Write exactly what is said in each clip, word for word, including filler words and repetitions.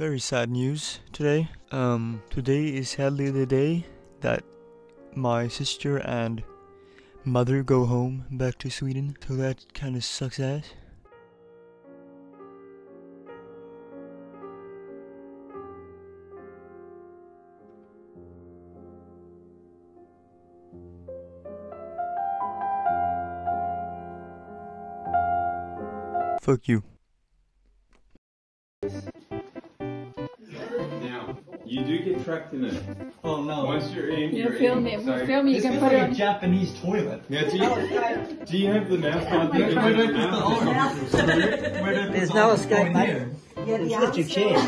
Very sad news today. Um, today is sadly the day that my sister and mother go home back to Sweden, so that kind of sucks ass. Fuck you. Now, you do get trapped in it. Oh no. Once you're in, you you're film in. It. So film it. You can put it on a Japanese toilet. Now, do, you, do you have the mouth on? Where do I put the There's no escape, mate. It's just a chair.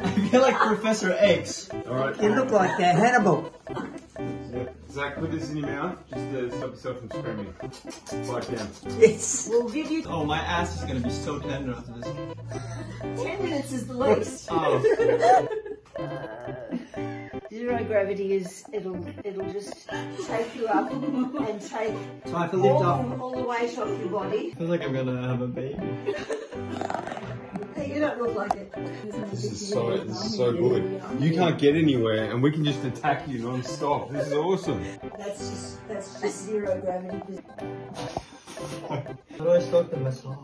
I feel like Professor X. Alright. You look like that Hannibal. Zach, put this in your mouth, just to stop yourself from screaming. Bite down. Yes. We'll give you... Oh, my ass is going to be so tender after this. Ten minutes is the least. Oh. Zero gravity is, it'll it'll just take you up and take Time to lift all, up. all the weight off your body. Feels like I'm going to have a baby. You don't look like it. This is so, this is so good. You can't get anywhere and we can just attack you non-stop. This is awesome. That's just, that's just zero gravity. How do I start the massage?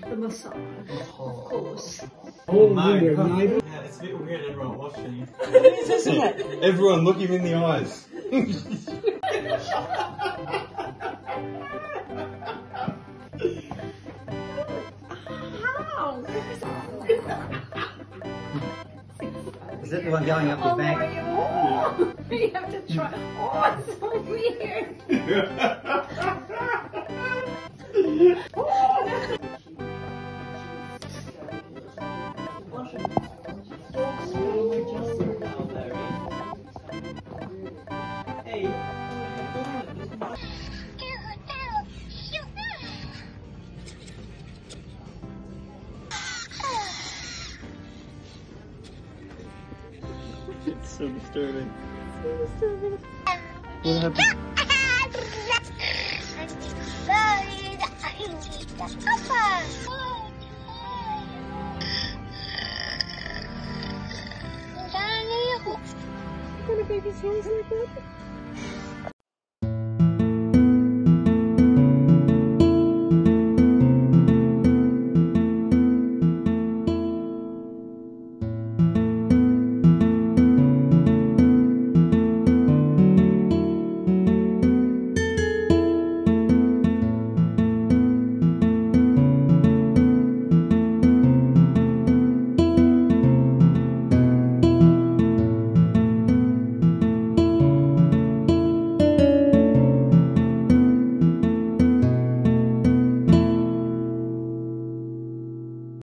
The massage. Oh. Of course. Oh my god. Yeah, it's a bit weird everyone watching you. It is, isn't it? Everyone look him in the eyes. Is it the one going up the oh, back? Oh, you have to try. Oh, it's so weird. It's so disturbing. So disturbing. What happened? Can a baby sound like that?